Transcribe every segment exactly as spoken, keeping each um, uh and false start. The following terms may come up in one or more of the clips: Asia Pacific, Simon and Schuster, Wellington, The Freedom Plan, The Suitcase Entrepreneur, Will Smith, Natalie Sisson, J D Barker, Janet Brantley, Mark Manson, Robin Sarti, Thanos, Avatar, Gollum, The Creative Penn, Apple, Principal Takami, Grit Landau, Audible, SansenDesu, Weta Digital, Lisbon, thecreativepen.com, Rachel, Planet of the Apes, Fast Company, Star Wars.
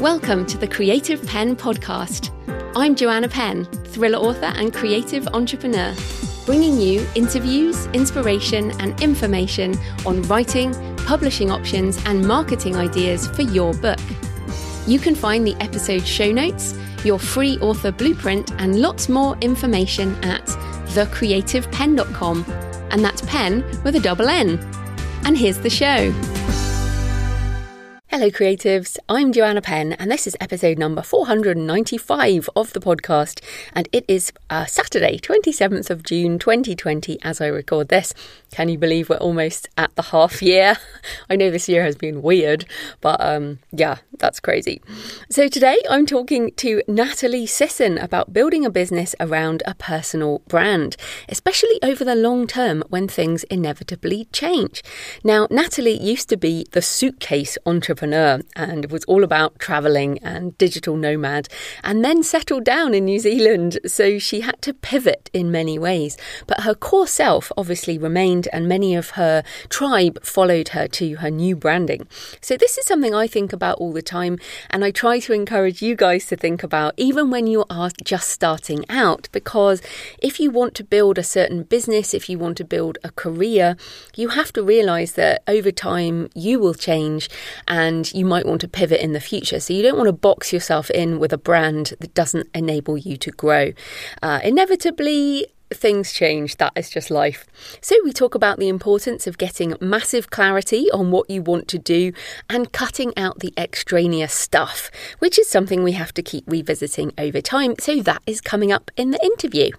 Welcome to the Creative Pen Podcast. I'm Joanna Penn, thriller author and creative entrepreneur, bringing you interviews, inspiration, and information on writing, publishing options, and marketing ideas for your book. You can find the episode show notes, your free author blueprint, and lots more information at the creative pen dot com, and that's pen with a double N. And here's the show. Hello creatives, I'm Joanna Penn and this is episode number four hundred ninety-five of the podcast, and it is uh, Saturday twenty-seventh of June twenty twenty as I record this. Can you believe we're almost at the half year? I know this year has been weird, but um, yeah, that's crazy. So today I'm talking to Natalie Sisson about building a business around a personal brand, especially over the long term when things inevitably change. Now, Natalie used to be the suitcase entrepreneur and was all about travelling and digital nomad, and then settled down in New Zealand, so she had to pivot in many ways. But her core self obviously remained, and many of her tribe followed her to her new branding. So this is something I think about all the time, and I try to encourage you guys to think about even when you are just starting out, because if you want to build a certain business, if you want to build a career, you have to realise that over time you will change and And you might want to pivot in the future. So you don't want to box yourself in with a brand that doesn't enable you to grow. Uh, inevitably, things change. That is just life. So we talk about the importance of getting massive clarity on what you want to do and cutting out the extraneous stuff, which is something we have to keep revisiting over time. So that is coming up in the interview.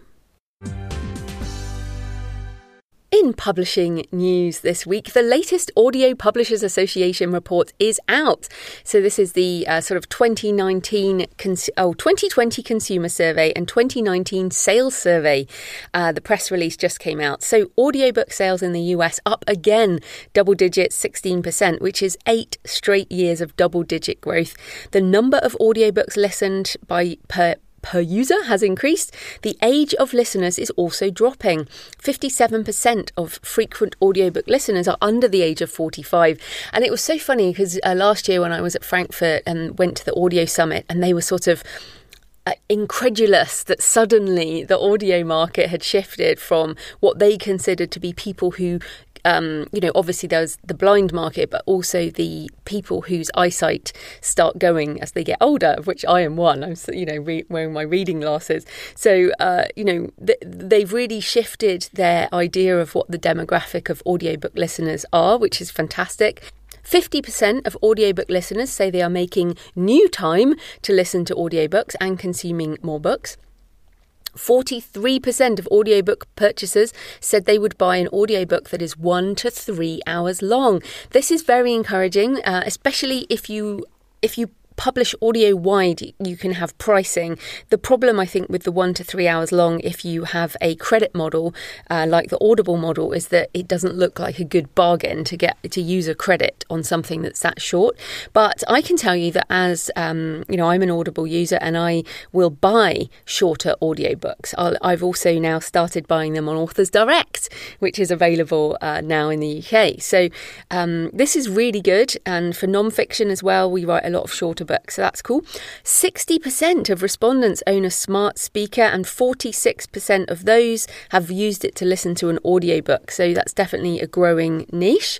In publishing news this week, the latest Audio Publishers Association report is out. So this is the uh, sort of twenty nineteen cons- oh, twenty twenty Consumer Survey and twenty nineteen Sales Survey. Uh, the press release just came out. So audiobook sales in the U S up again, double digits, sixteen percent, which is eight straight years of double digit growth. The number of audiobooks listened by per per user has increased. The age of listeners is also dropping. fifty-seven percent of frequent audiobook listeners are under the age of forty-five. And it was so funny because uh, last year when I was at Frankfurt and went to the audio summit, and they were sort of Uh, incredulous that suddenly the audio market had shifted from what they considered to be people who, um, you know, obviously there's the blind market, but also the people whose eyesight start going as they get older, of which I am one. I'm, you know, re- wearing my reading glasses. So, uh, you know, th- they've really shifted their idea of what the demographic of audiobook listeners are, which is fantastic. fifty percent of audiobook listeners say they are making new time to listen to audiobooks and consuming more books. forty-three percent of audiobook purchasers said they would buy an audiobook that is one to three hours long. This is very encouraging, uh, especially if you if you publish audio wide, you can have pricing. The problem, I think, with the one to three hours long, if you have a credit model uh, like the Audible model, is that it doesn't look like a good bargain to get to use a credit on something that's that short. But I can tell you that as um, you know, I'm an Audible user and I will buy shorter audiobooks. I'll, I've also now started buying them on Authors Direct, which is available uh, now in the U K. So um, this is really good, and for non-fiction as well, we write a lot of shorter books, so that's cool. sixty percent of respondents own a smart speaker, and forty-six percent of those have used it to listen to an audiobook, so that's definitely a growing niche.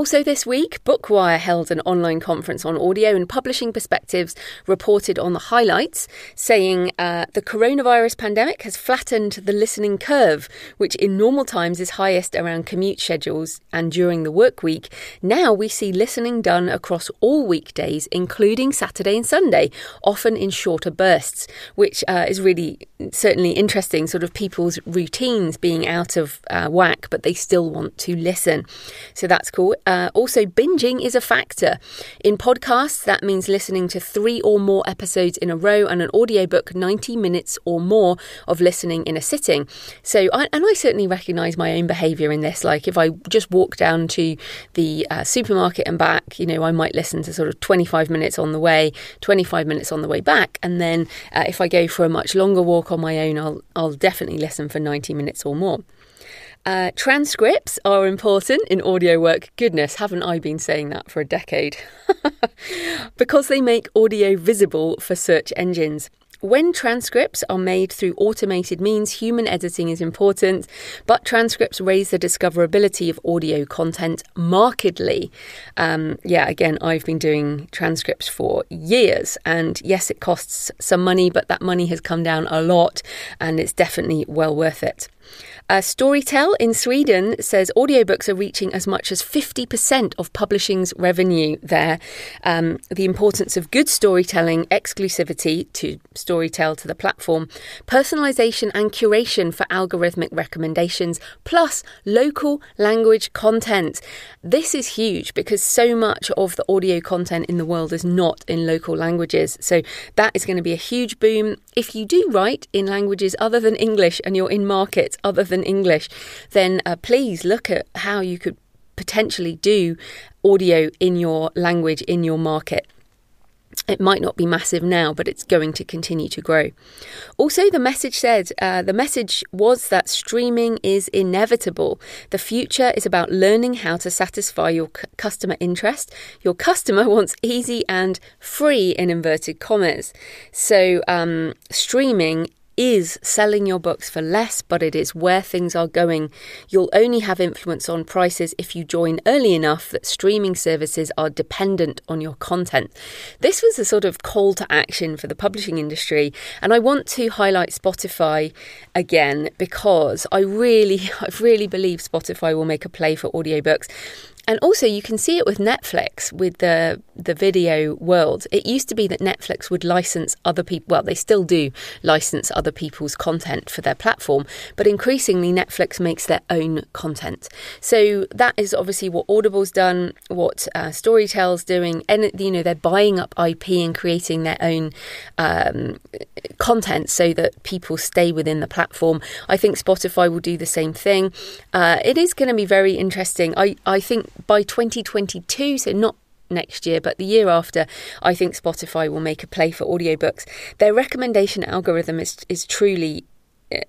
Also this week, Bookwire held an online conference on audio, and Publishing Perspectives reported on the highlights, saying uh, the coronavirus pandemic has flattened the listening curve, which in normal times is highest around commute schedules and during the work week. Now we see listening done across all weekdays, including Saturday and Sunday, often in shorter bursts, which uh, is really certainly interesting, sort of people's routines being out of uh, whack, but they still want to listen. So that's cool. Uh, also, binging is a factor. In podcasts, that means listening to three or more episodes in a row, and an audiobook, ninety minutes or more of listening in a sitting. So, I, and I certainly recognise my own behaviour in this. Like if I just walk down to the uh, supermarket and back, you know, I might listen to sort of twenty-five minutes on the way, twenty-five minutes on the way back. And then uh, if I go for a much longer walk on my own, I'll, I'll definitely listen for ninety minutes or more. Uh, transcripts are important in audio work. Goodness, haven't I been saying that for a decade? Because they make audio visible for search engines. When transcripts are made through automated means, human editing is important, but transcripts raise the discoverability of audio content markedly. Um, yeah, again, I've been doing transcripts for years, and yes, it costs some money, but that money has come down a lot, and it's definitely well worth it. Uh, Storytel in Sweden says audiobooks are reaching as much as fifty percent of publishing's revenue there. Um, the importance of good storytelling, exclusivity to Storytel to the platform, personalization and curation for algorithmic recommendations, plus local language content. This is huge because so much of the audio content in the world is not in local languages. So that is going to be a huge boom. If you do write in languages other than English and you're in markets other than English, then uh, please look at how you could potentially do audio in your language, in your market. It might not be massive now, but it's going to continue to grow. Also, the message said, uh, the message was that streaming is inevitable. The future is about learning how to satisfy your c- customer interest. Your customer wants easy and free, in inverted commas. So um, streaming is selling your books for less, but it is where things are going. You'll only have influence on prices if you join early enough that streaming services are dependent on your content. This was a sort of call to action for the publishing industry, and I want to highlight Spotify again because I really, I really believe Spotify will make a play for audiobooks. And also you can see it with Netflix, with the the video world. It used to be that Netflix would license other people, well, they still do license other people's content for their platform, but increasingly Netflix makes their own content. So that is obviously what Audible's done, what uh, Storytel's doing, and, you know, they're buying up I P and creating their own um, content so that people stay within the platform. I think Spotify will do the same thing. Uh, it is going to be very interesting. I, I think by twenty twenty-two, so not next year, but the year after, I think Spotify will make a play for audiobooks. Their recommendation algorithm is is truly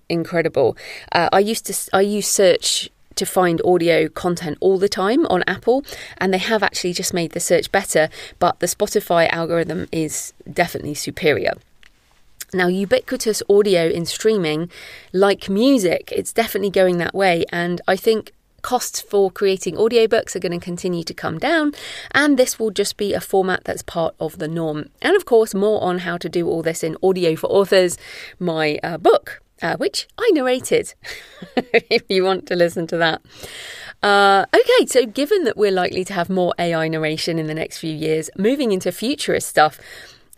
incredible. Uh, I used to I use search to find audio content all the time on Apple, and they have actually just made the search better, but the Spotify algorithm is definitely superior. Now, ubiquitous audio in streaming, like music, it's definitely going that way, and I think costs for creating audiobooks are going to continue to come down, and this will just be a format that's part of the norm. And of course, more on how to do all this in Audio for Authors, my uh, book, uh, which I narrated, if you want to listen to that. Uh, okay, so given that we're likely to have more A I narration in the next few years, moving into futurist stuff,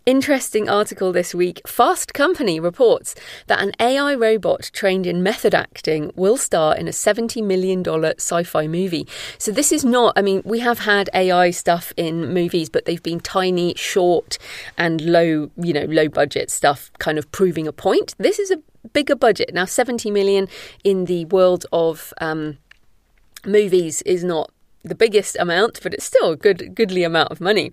interesting article this week. Fast Company reports that an A I robot trained in method acting will star in a seventy million dollars sci-fi movie. So this is not, I mean, we have had A I stuff in movies, but they've been tiny, short and low, you know, low budget stuff kind of proving a point. This is a bigger budget. Now, seventy million dollars in the world of um, movies is not the biggest amount, but it's still a good, goodly amount of money.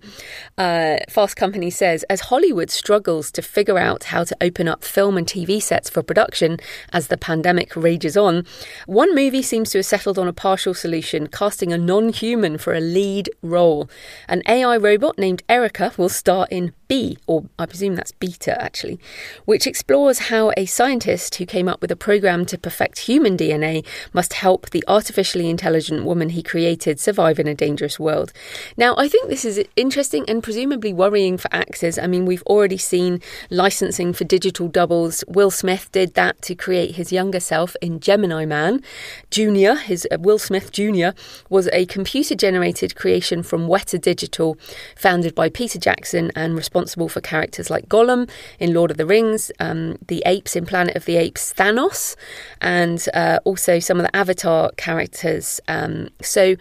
Uh, Fast Company says, as Hollywood struggles to figure out how to open up film and T V sets for production as the pandemic rages on, one movie seems to have settled on a partial solution, casting a non-human for a lead role. An A I robot named Erica will star in B, or I presume that's Beta actually, which explores how a scientist who came up with a program to perfect human D N A must help the artificially intelligent woman he created survive in a dangerous world. Now, I think this is interesting and presumably worrying for actors. I mean, we've already seen licensing for digital doubles. Will Smith did that to create his younger self in Gemini Man. Junior, his uh, Will Smith Junior was a computer-generated creation from Weta Digital, founded by Peter Jackson and responsible for characters like Gollum in Lord of the Rings, um, the apes in Planet of the Apes, Thanos, and uh, also some of the Avatar characters. Um, so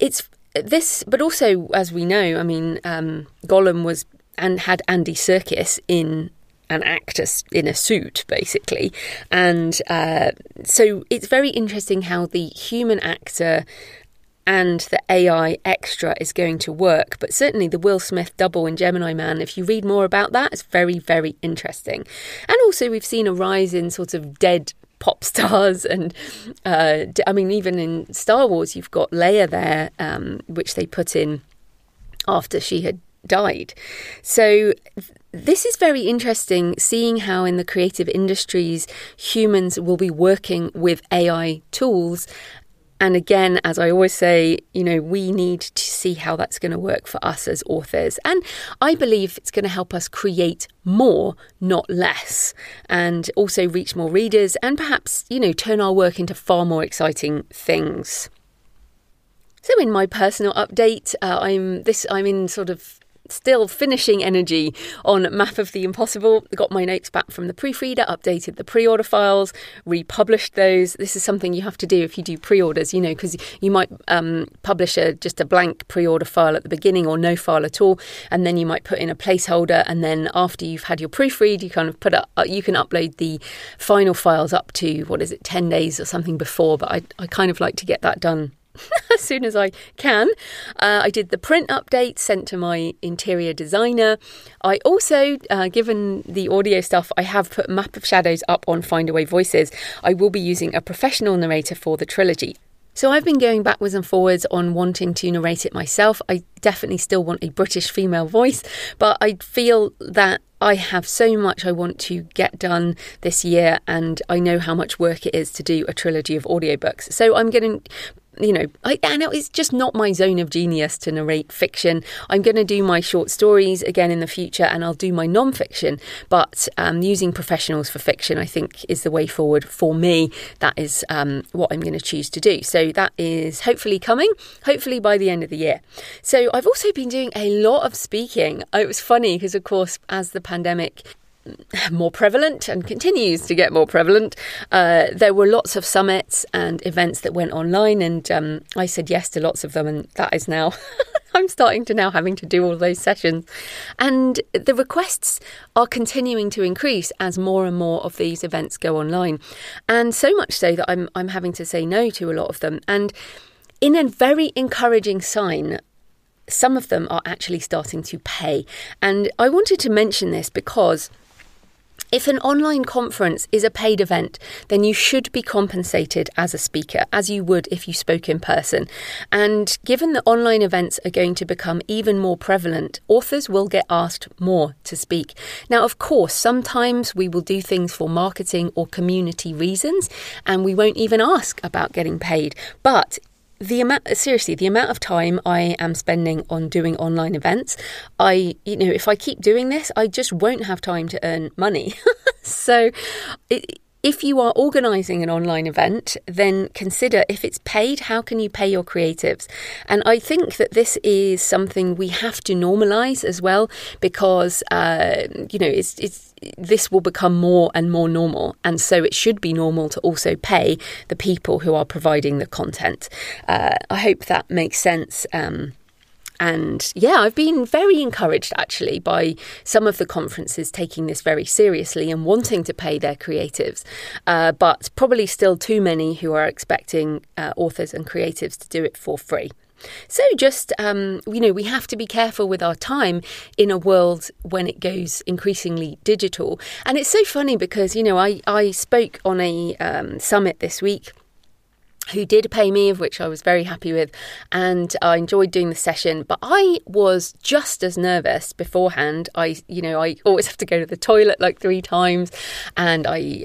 It's this, but also, as we know, I mean, um, Gollum was and had Andy Serkis in an actor in a suit, basically. And uh, so it's very interesting how the human actor and the A I extra is going to work. But certainly the Will Smith double in Gemini Man, if you read more about that, it's very, very interesting. And also we've seen a rise in sort of dead pop stars and uh, I mean, even in Star Wars, you've got Leia there, um, which they put in after she had died. So this is very interesting, seeing how in the creative industries, humans will be working with A I tools. And again, as I always say, you know, we need to see how that's going to work for us as authors. And I believe it's going to help us create more, not less, and also reach more readers and perhaps, you know, turn our work into far more exciting things. So in my personal update, uh, I'm this I'm in sort of still finishing energy on Map of the Impossible. Got my notes back from the proofreader, updated the pre-order files, republished those. This is something you have to do if you do pre-orders, you know, because you might um, publish a, just a blank pre-order file at the beginning or no file at all. And then you might put in a placeholder. And then after you've had your proofread, you kind of put up, you can upload the final files up to, what is it, ten days or something before. But I, I kind of like to get that done as soon as I can. Uh, I did the print update sent to my interior designer. I also, uh, given the audio stuff, I have put Map of Shadows up on Findaway Voices. I will be using a professional narrator for the trilogy. So I've been going backwards and forwards on wanting to narrate it myself. I definitely still want a British female voice, but I feel that I have so much I want to get done this year, and I know how much work it is to do a trilogy of audiobooks. So I'm going to... You know, I, I know it's just not my zone of genius to narrate fiction. I'm going to do my short stories again in the future, and I'll do my non-fiction. But um, using professionals for fiction, I think, is the way forward for me. That is um, what I'm going to choose to do. So that is hopefully coming, hopefully by the end of the year. So I've also been doing a lot of speaking. It was funny because, of course, as the pandemic more prevalent and continues to get more prevalent, uh, there were lots of summits and events that went online, and um, I said yes to lots of them, and that is now I'm starting to now having to do all those sessions, and the requests are continuing to increase as more and more of these events go online, and so much so that I'm I'm having to say no to a lot of them. And in a very encouraging sign, some of them are actually starting to pay. And I wanted to mention this because if an online conference is a paid event, then you should be compensated as a speaker, as you would if you spoke in person. And given that online events are going to become even more prevalent, authors will get asked more to speak. Now, of course, sometimes we will do things for marketing or community reasons, and we won't even ask about getting paid. But The amount, seriously, the amount of time I am spending on doing online events, I, you know, if I keep doing this, I just won't have time to earn money. So it, if you are organising an online event, then consider, if it's paid, how can you pay your creatives? And I think that this is something we have to normalise as well, because, uh, you know, it's it's this will become more and more normal. And so it should be normal to also pay the people who are providing the content. Uh, I hope that makes sense. Um And yeah, I've been very encouraged actually by some of the conferences taking this very seriously and wanting to pay their creatives, uh, but probably still too many who are expecting uh, authors and creatives to do it for free. So just, um, you know, we have to be careful with our time in a world when it goes increasingly digital. And it's so funny because, you know, I, I spoke on a um, summit this week who did pay me, of which I was very happy with, and I enjoyed doing the session, but I was just as nervous beforehand. I, you know, I always have to go to the toilet like three times, and I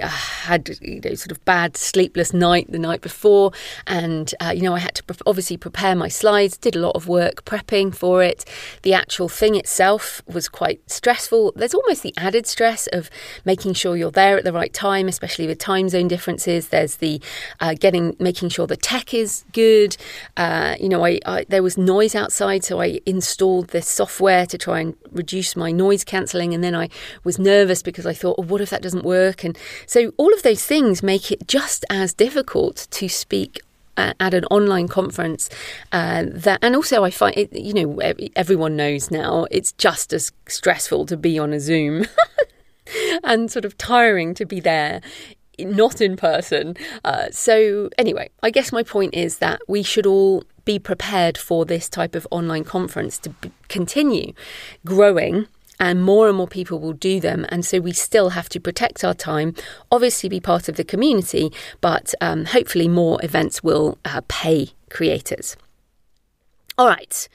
had, you know, sort of bad sleepless night the night before, and, uh, you know, I had to pre- obviously prepare my slides, did a lot of work prepping for it. The actual thing itself was quite stressful. There's almost the added stress of making sure you're there at the right time, especially with time zone differences. There's the uh, getting, making sure Sure, the tech is good. Uh, you know, I, I there was noise outside, so I installed this software to try and reduce my noise cancelling. And then I was nervous because I thought, oh, what if that doesn't work? And so all of those things make it just as difficult to speak at an online conference. Uh, that, and also I find, it, you know, everyone knows now it's just as stressful to be on a Zoom and sort of tiring to be there, not in person. Uh, so anyway, I guess my point is that we should all be prepared for this type of online conference to b- continue growing and more and more people will do them. And so we still have to protect our time, obviously be part of the community, but um, hopefully more events will uh, pay creators. All right.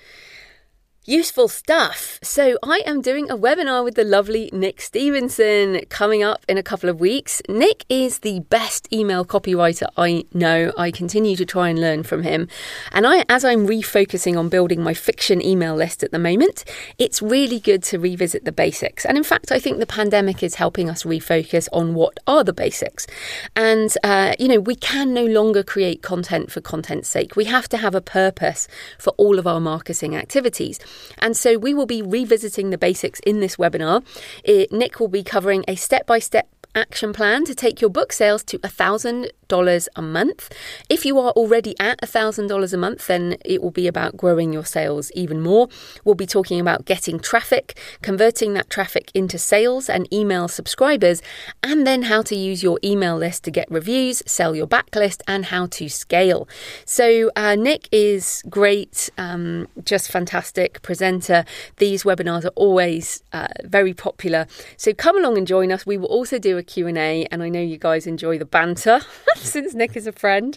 Useful stuff. So I am doing a webinar with the lovely Nick Stevenson coming up in a couple of weeks. Nick is the best email copywriter I know. I continue to try and learn from him. And I, as I'm refocusing on building my fiction email list at the moment, it's really good to revisit the basics. And in fact, I think the pandemic is helping us refocus on what are the basics. And, uh, you know, we can no longer create content for content's sake. We have to have a purpose for all of our marketing activities. And so we will be revisiting the basics in this webinar. It, Nick will be covering a step-by-step action plan to take your book sales to one thousand dollars a month. If you are already at one thousand dollars a month, then it will be about growing your sales even more. We'll be talking about getting traffic, converting that traffic into sales and email subscribers, and then how to use your email list to get reviews, sell your backlist, and how to scale. So uh, Nick is great, um, just fantastic presenter. These webinars are always uh, very popular. So come along and join us. We will also do a Q and A, and I know you guys enjoy the banter. Since Nick is a friend,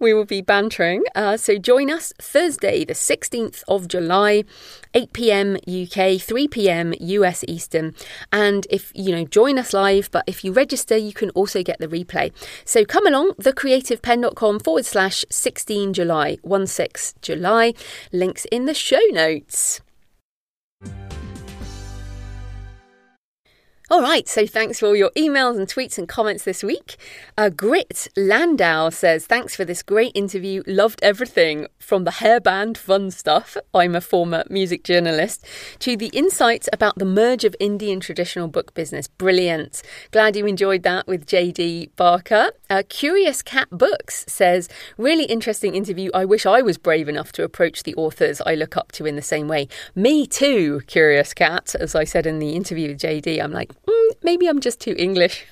we will be bantering. Uh, so join us Thursday, the sixteenth of July, eight p.m. U K, three p.m. U S Eastern. And if you know, join us live, but if you register, you can also get the replay. So come along, thecreativepen.com forward slash 16 July, 16 July. Links in the show notes. All right, so thanks for all your emails and tweets and comments this week. Uh, Grit Landau says, thanks for this great interview. Loved everything from the hairband fun stuff, I'm a former music journalist, to the insights about the merge of indie and traditional book business. Brilliant. Glad you enjoyed that with J D Barker. Uh, Curious Cat Books says, really interesting interview. I wish I was brave enough to approach the authors I look up to in the same way. Me too, Curious Cat. As I said in the interview with J D, I'm like, Mm, maybe I'm just too English.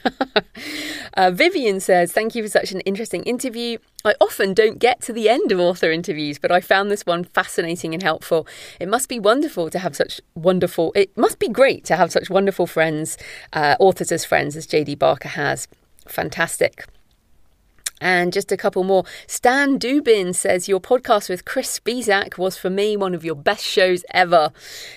uh, Vivian says, thank you for such an interesting interview. I often don't get to the end of author interviews, but I found this one fascinating and helpful. It must be wonderful to have such wonderful, it must be great to have such wonderful friends, uh, authors as friends as J D Barker has. Fantastic. And just a couple more. Stan Dubin says, your podcast with Chris Spisak was for me one of your best shows ever.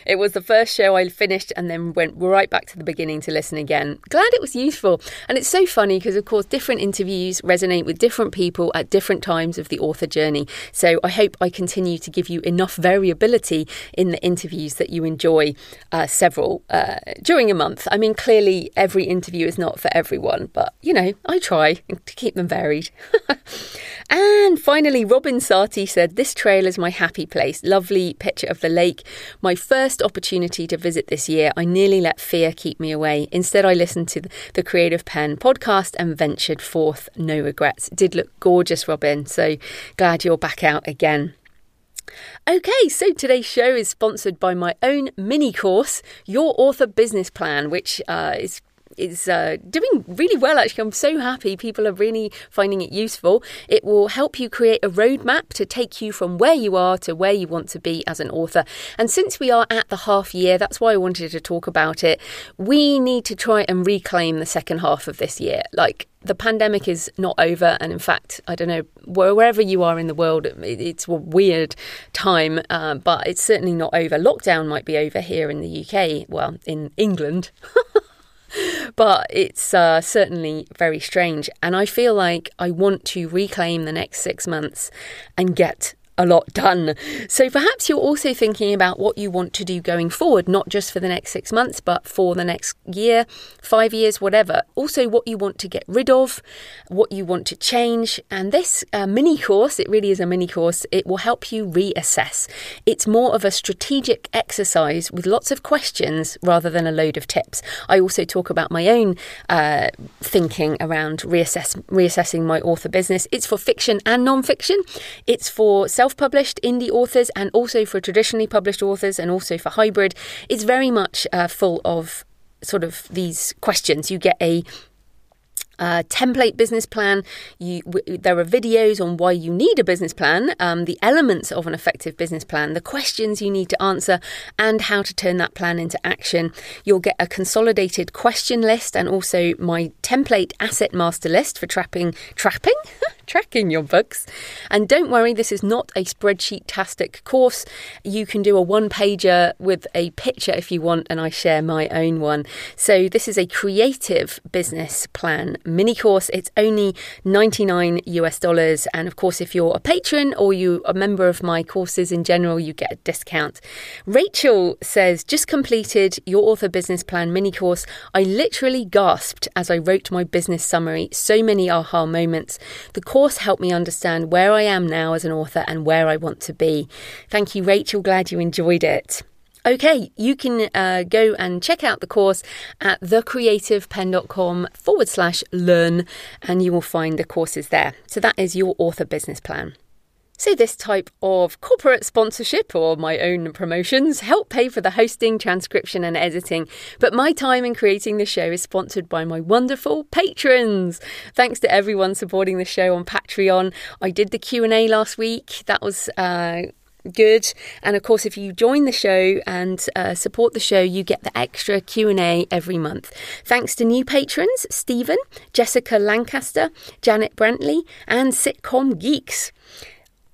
It was the first show I finished and then went right back to the beginning to listen again. Glad it was useful. And it's so funny because, of course, different interviews resonate with different people at different times of the author journey. So I hope I continue to give you enough variability in the interviews that you enjoy uh, several uh, during a month. I mean, clearly every interview is not for everyone, but, you know, I try to keep them varied. And finally, Robin Sarti said, this trail is my happy place. Lovely picture of the lake. My first opportunity to visit this year. I nearly let fear keep me away. Instead, I listened to the Creative Pen podcast and ventured forth. No regrets. Did look gorgeous, Robin. So glad you're back out again. Okay, so today's show is sponsored by my own mini course, Your Author Business Plan, which uh, is It's uh, doing really well, actually. I'm so happy people are really finding it useful. It will help you create a roadmap to take you from where you are to where you want to be as an author. And since we are at the half year, that's why I wanted to talk about it. We need to try and reclaim the second half of this year. Like, the pandemic is not over. And in fact, I don't know, wherever you are in the world, it's a weird time, uh, but it's certainly not over. Lockdown might be over here in the U K, well, in England. But it's uh, certainly very strange. And I feel like I want to reclaim the next six months and get a lot done. So perhaps you're also thinking about what you want to do going forward, not just for the next six months, but for the next year, five years, whatever. Also what you want to get rid of, what you want to change. And this uh, mini course, it really is a mini course, it will help you reassess. It's more of a strategic exercise with lots of questions rather than a load of tips. I also talk about my own uh, thinking around reassess- reassessing my author business. It's for fiction and non-fiction. It's for self self-published indie authors and also for traditionally published authors and also for hybrid. It's very much uh, full of sort of these questions. You get a Uh, template business plan. You, w- there are videos on why you need a business plan, um, the elements of an effective business plan, the questions you need to answer, and how to turn that plan into action. You'll get a consolidated question list and also my template asset master list for trapping, trapping? tracking your books. And don't worry, this is not a spreadsheet-tastic course. You can do a one-pager with a picture if you want, and I share my own one. So this is a creative business plan mini course. It's only ninety-nine US dollars. And of course, if you're a patron or you a member of my courses in general, you get a discount. Rachel says, just completed your author business plan mini course. I literally gasped as I wrote my business summary. So many aha moments. The course helped me understand where I am now as an author and where I want to be. Thank you, Rachel. Glad you enjoyed it. Okay, you can uh, go and check out the course at thecreativepen.com forward slash learn, and you will find the courses there. So that is your author business plan. So this type of corporate sponsorship or my own promotions help pay for the hosting, transcription and editing. But my time in creating the show is sponsored by my wonderful patrons. Thanks to everyone supporting the show on Patreon. I did the Q and A last week. That was... Uh, Good. And of course, if you join the show and uh, support the show, you get the extra Q and A every month. Thanks to new patrons, Stephen, Jessica Lancaster, Janet Brantley and Sitcom Geeks.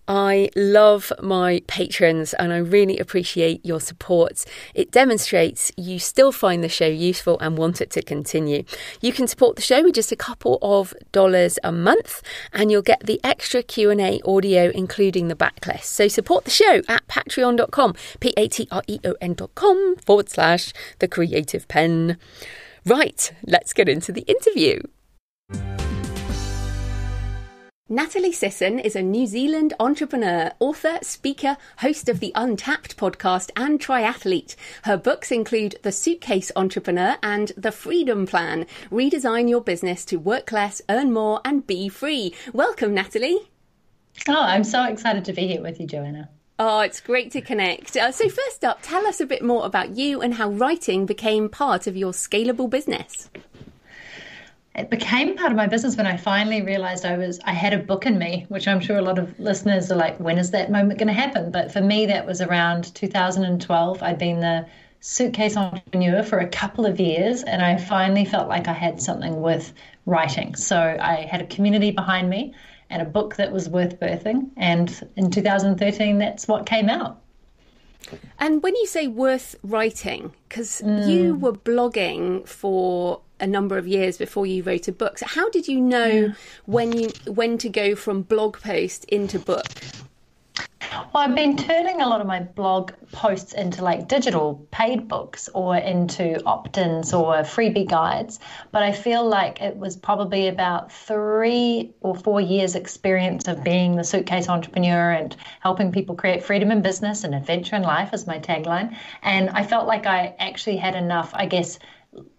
I love my patrons and I really appreciate your support. It demonstrates you still find the show useful and want it to continue. You can support the show with just a couple of dollars a month and you'll get the extra Q and A audio, including the backlist. So support the show at patreon dot com, P A T R E O N dot com forward slash the creative pen. Right, let's get into the interview. Natalie Sisson is a New Zealand entrepreneur, author, speaker, host of the Untapped podcast and triathlete. Her books include The Suitcase Entrepreneur and The Freedom Plan. Redesign your business to work less, earn more and be free. Welcome, Natalie. Oh, I'm so excited to be here with you, Joanna. Oh, it's great to connect. Uh, so first up, tell us a bit more about you and how writing became part of your scalable business. It became part of my business when I finally realized I was I had a book in me, which I'm sure a lot of listeners are like, when is that moment going to happen? But for me, that was around two thousand twelve. I'd been the suitcase entrepreneur for a couple of years, and I finally felt like I had something worth writing. So I had a community behind me and a book that was worth birthing. And in two thousand thirteen, that's what came out. And when you say worth writing, because mm. you were blogging for a number of years before you wrote a book. So how did you know yeah. when you when to go from blog post into book? Well, I've been turning a lot of my blog posts into like digital paid books or into opt-ins or freebie guides. But I feel like it was probably about three or four years experience of being the suitcase entrepreneur and helping people create freedom in business and adventure in life is my tagline. And I felt like I actually had enough, I guess,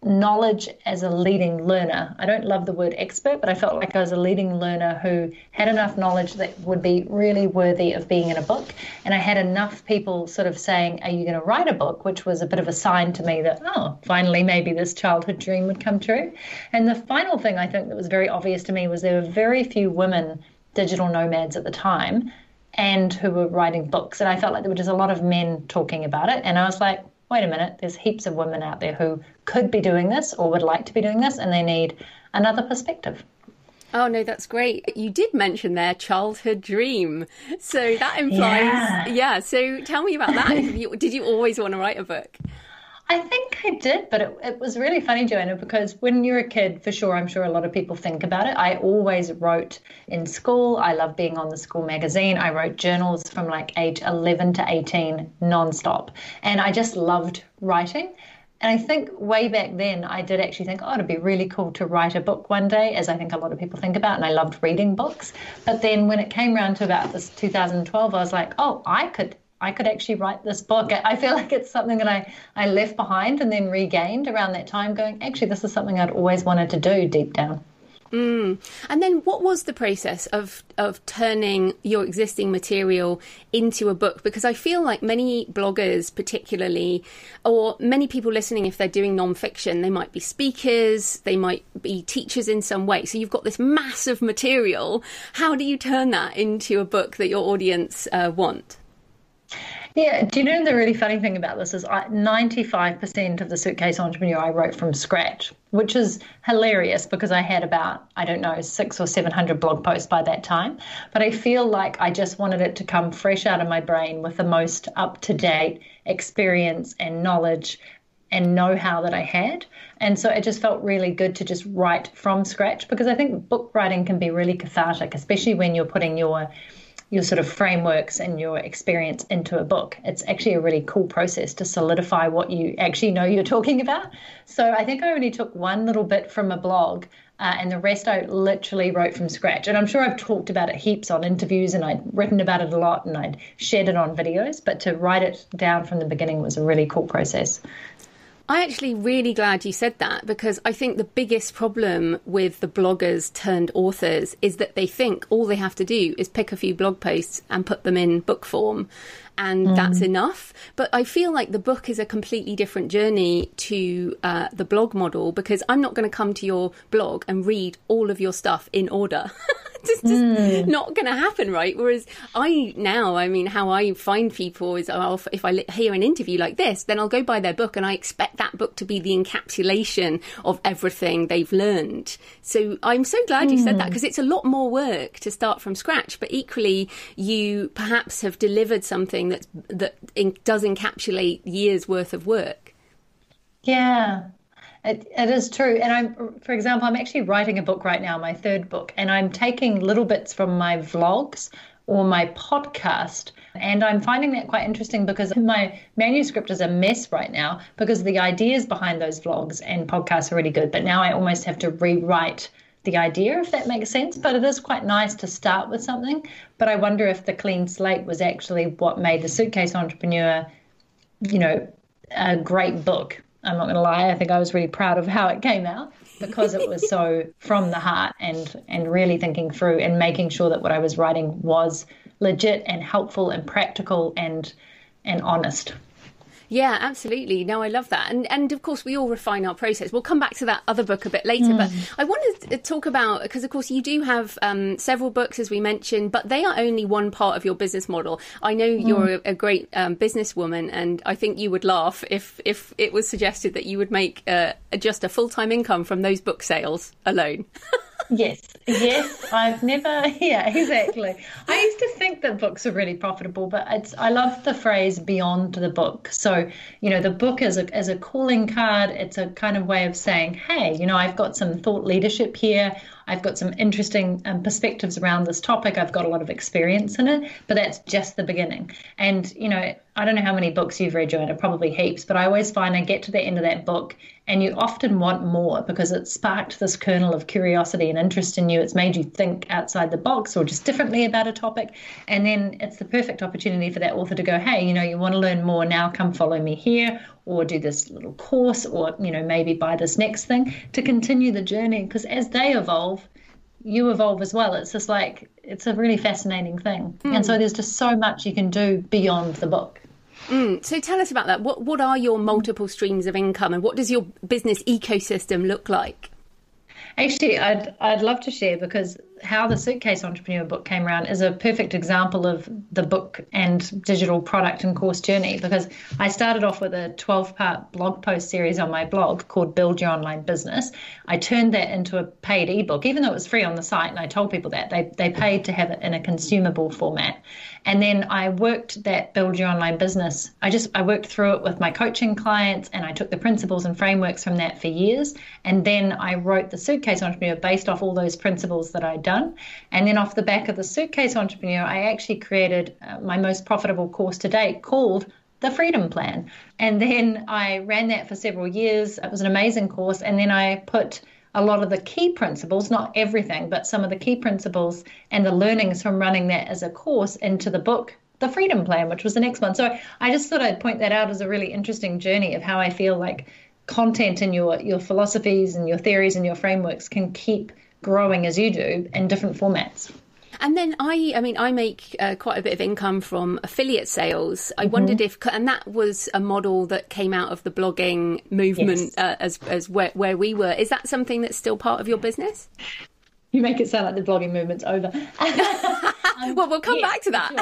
knowledge as a leading learner. I don't love the word expert, but I felt like I was a leading learner who had enough knowledge that would be really worthy of being in a book. And I had enough people sort of saying, are you going to write a book? Which was a bit of a sign to me that, oh, finally, maybe this childhood dream would come true. And the final thing I think that was very obvious to me was there were very few women digital nomads at the time and who were writing books. And I felt like there were just a lot of men talking about it. And I was like, wait a minute, there's heaps of women out there who could be doing this or would like to be doing this and they need another perspective. Oh, no, that's great. You did mention their childhood dream. So that implies, yeah. yeah so tell me about that. Did you always want to write a book? I think I did, but it, it was really funny, Joanna, because when you're a kid, for sure, I'm sure a lot of people think about it. I always wrote in school. I loved being on the school magazine. I wrote journals from like age eleven to eighteen nonstop. And I just loved writing. And I think way back then, I did actually think, oh, it'd be really cool to write a book one day, as I think a lot of people think about. And I loved reading books. But then when it came around to about this two thousand twelve, I was like, oh, I could I could actually write this book. I feel like it's something that I, I left behind and then regained around that time going, actually, this is something I'd always wanted to do deep down. Mm. And then what was the process of of turning your existing material into a book? Because I feel like many bloggers particularly, or many people listening, if they're doing nonfiction, they might be speakers, they might be teachers in some way. So you've got this mass of material. How do you turn that into a book that your audience uh, want? Yeah, do you know the really funny thing about this is I, ninety-five percent of The Suitcase Entrepreneur I wrote from scratch, which is hilarious because I had about, I don't know, six or seven hundred blog posts by that time. But I feel like I just wanted it to come fresh out of my brain with the most up-to-date experience and knowledge and know-how that I had. And so it just felt really good to just write from scratch, because I think book writing can be really cathartic, especially when you're putting your your sort of frameworks and your experience into a book. It's actually a really cool process to solidify what you actually know you're talking about. So I think I only took one little bit from a blog uh, and the rest I literally wrote from scratch. And I'm sure I've talked about it heaps on interviews and I'd written about it a lot and I'd shared it on videos, but to write it down from the beginning was a really cool process. I'm actually really glad you said that, because I think the biggest problem with the bloggers turned authors is that they think all they have to do is pick a few blog posts and put them in book form, and mm. that's enough. But I feel like the book is a completely different journey to uh, the blog model, because I'm not going to come to your blog and read all of your stuff in order. It's just mm. not going to happen, right? Whereas I now, I mean, how I find people is I'll, if I hear an interview like this, then I'll go buy their book and I expect that book to be the encapsulation of everything they've learned. So I'm so glad mm. you said that, because it's a lot more work to start from scratch. But equally, you perhaps have delivered something that's, that that does encapsulate years worth of work. Yeah. It, it is true. And I'm, for example, I'm actually writing a book right now, my third book, and I'm taking little bits from my vlogs or my podcast. And I'm finding that quite interesting, because my manuscript is a mess right now, because the ideas behind those vlogs and podcasts are really good. But now I almost have to rewrite the idea, if that makes sense. But it is quite nice to start with something. But I wonder if the clean slate was actually what made The Suitcase Entrepreneur, you know, a great book. I'm not going to lie, I think I was really proud of how it came out, because it was so from the heart and and really thinking through and making sure that what I was writing was legit and helpful and practical and and honest. Yeah, absolutely. No, I love that. And and of course, we all refine our process. We'll come back to that other book a bit later. Mm. But I wanted to talk about, because of course, you do have um, several books, as we mentioned, but they are only one part of your business model. I know mm. you're a, a great um, businesswoman, and I think you would laugh if, if it was suggested that you would make uh, just a full-time income from those book sales alone. Yes, yes, I've never, yeah, exactly. I used to think that books are really profitable, but it's, I love the phrase beyond the book. So, you know, the book is a, is a calling card. It's a kind of way of saying, hey, you know, I've got some thought leadership here. I've got some interesting um, perspectives around this topic. I've got a lot of experience in it, but that's just the beginning. And, you know, I don't know how many books you've read, Joanna, probably heaps, but I always find I get to the end of that book and you often want more, because it sparked this kernel of curiosity and interest in you. It's made you think outside the box or just differently about a topic. And then it's the perfect opportunity for that author to go, hey, you know, you want to learn more now, come follow me here, or do this little course, or, you know, maybe buy this next thing to continue the journey. Because as they evolve, you evolve as well. It's just like, it's a really fascinating thing. Mm. And so there's just so much you can do beyond the book. Mm. So tell us about that. What what are your multiple streams of income, and what does your business ecosystem look like? Actually, I'd I'd love to share, because how the Suitcase Entrepreneur book came around is a perfect example of the book and digital product and course journey, because I started off with a twelve-part blog post series on my blog called Build Your Online Business. I turned that into a paid ebook, even though it was free on the site, and I told people that. They, they paid to have it in a consumable format. And then I worked that Build Your Online Business. I just I worked through it with my coaching clients, and I took the principles and frameworks from that for years. And then I wrote The Suitcase Entrepreneur based off all those principles that I'd done. And then off the back of The Suitcase Entrepreneur, I actually created my most profitable course to date called The Freedom Plan. And then I ran that for several years. It was an amazing course. And then I put a lot of the key principles, not everything, but some of the key principles and the learnings from running that as a course into the book, The Freedom Plan, which was the next one. So I just thought I'd point that out as a really interesting journey of how I feel like content and your, your philosophies and your theories and your frameworks can keep growing as you do in different formats. And then I, I mean, I make uh, quite a bit of income from affiliate sales. I mm-hmm. wondered if, and that was a model that came out of the blogging movement, yes. uh, as as where, where we were. Is that something that's still part of your business? You make it sound like the blogging movement's over. um, well, we'll come yeah, back to that.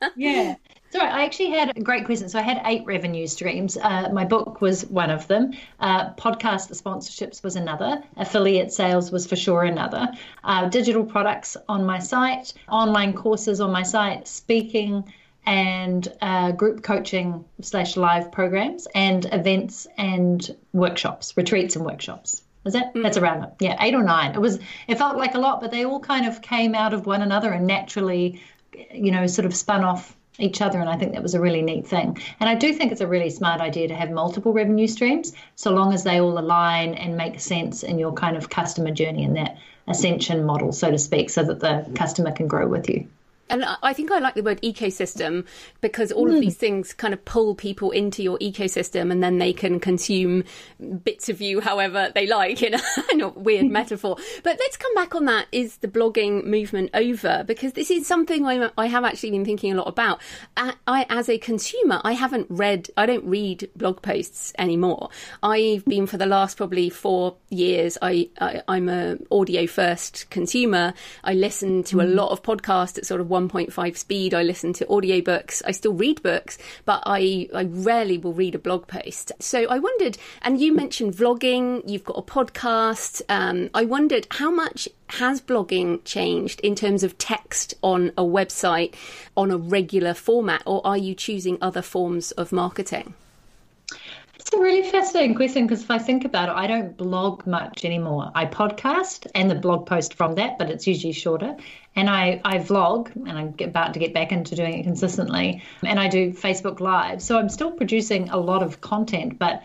Sure. Yeah. So I actually had a great question. So I had eight revenue streams. Uh, my book was one of them. Uh, podcast sponsorships was another. Affiliate sales was for sure another. Uh, digital products on my site, online courses on my site, speaking and uh, group coaching slash live programs and events and workshops, retreats and workshops. Is that? Mm. That's a roundup. Yeah, eight or nine. It was. It felt like a lot, but they all kind of came out of one another and naturally, you know, sort of spun off each other, and I think that was a really neat thing. And I do think it's a really smart idea to have multiple revenue streams, so long as they all align and make sense in your kind of customer journey and that ascension model, so to speak, so that the customer can grow with you. And I think I like the word ecosystem, because all mm. of these things kind of pull people into your ecosystem, and then they can consume bits of you however they like, in a, in a weird metaphor. But let's come back on that. Is the blogging movement over? Because this is something I, I have actually been thinking a lot about. I, I, as a consumer, I haven't read, I don't read blog posts anymore. I've been for the last probably four years, I, I, I'm an audio first consumer. I listen to a lot of podcasts at sort of one point five speed. I listen to audiobooks. I still read books, but I, I rarely will read a blog post. So I wondered, and you mentioned vlogging, you've got a podcast. Um, I wondered how much has blogging changed in terms of text on a website on a regular format, or are you choosing other forms of marketing? It's a really fascinating question, because if I think about it, I don't blog much anymore. I podcast and the blog post from that, but it's usually shorter. And I, I vlog, and I'm about to get back into doing it consistently. And I do Facebook Live. So I'm still producing a lot of content, but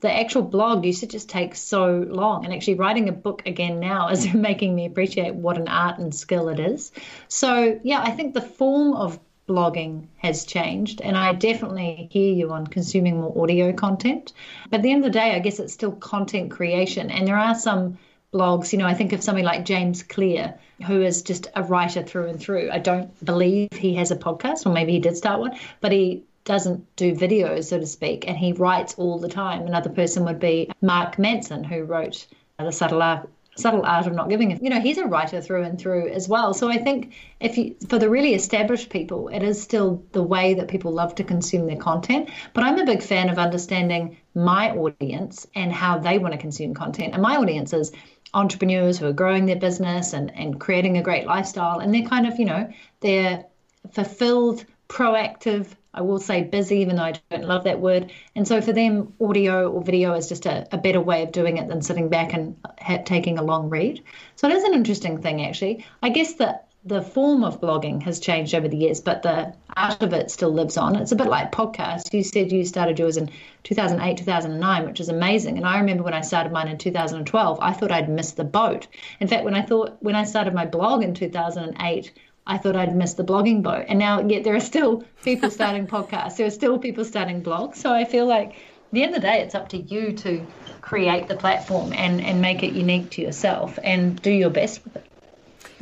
the actual blog used to just take so long. And actually writing a book again now is making me appreciate what an art and skill it is. So, yeah, I think the form of blogging has changed, and I definitely hear you on consuming more audio content. But at the end of the day, I guess it's still content creation, and there are some blogs, you know, I think of somebody like James Clear, who is just a writer through and through. I don't believe he has a podcast, or maybe he did start one, but he doesn't do videos, so to speak, and he writes all the time. Another person would be Mark Manson, who wrote The Subtle Art Subtle Art of Not Giving a, you know, he's a writer through and through as well. So I think if you, for the really established people, it is still the way that people love to consume their content. But I'm a big fan of understanding my audience and how they want to consume content. And my audience is entrepreneurs who are growing their business and, and creating a great lifestyle. And they're kind of, you know, they're fulfilled, proactive, I will say busy, even though I don't love that word. And so for them, audio or video is just a, a better way of doing it than sitting back and ha- taking a long read. So it is an interesting thing, actually. I guess that the form of blogging has changed over the years, but the art of it still lives on. It's a bit like podcasts. You said you started yours in two thousand eight, two thousand nine, which is amazing. And I remember when I started mine in two thousand twelve, I thought I'd missed the boat. In fact, when I thought when I started my blog in two thousand eight, I thought I'd missed the blogging boat. And now, yet there are still people starting podcasts. There are still people starting blogs. So I feel like at the end of the day, it's up to you to create the platform and, and make it unique to yourself and do your best with it.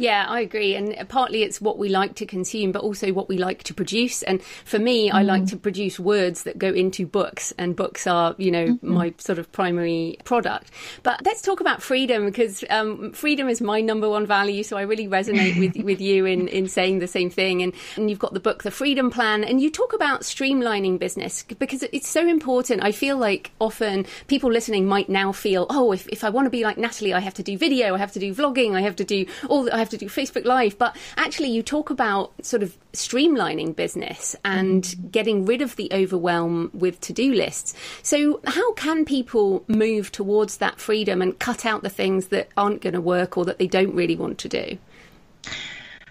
Yeah, I agree. And partly it's what we like to consume, but also what we like to produce. And for me, mm-hmm. I like to produce words that go into books, and books are, you know, mm-hmm. my sort of primary product. But let's talk about freedom, because um, freedom is my number one value. So I really resonate with, with you in, in saying the same thing. And, and you've got the book, The Freedom Plan, and you talk about streamlining business, because it's so important. I feel like often people listening might now feel, oh, if, if I want to be like Natalie, I have to do video, I have to do vlogging, I have to do all the, I have to do Facebook Live. But actually you talk about sort of streamlining business and getting rid of the overwhelm with to-do lists. So how can people move towards that freedom and cut out the things that aren't going to work or that they don't really want to do?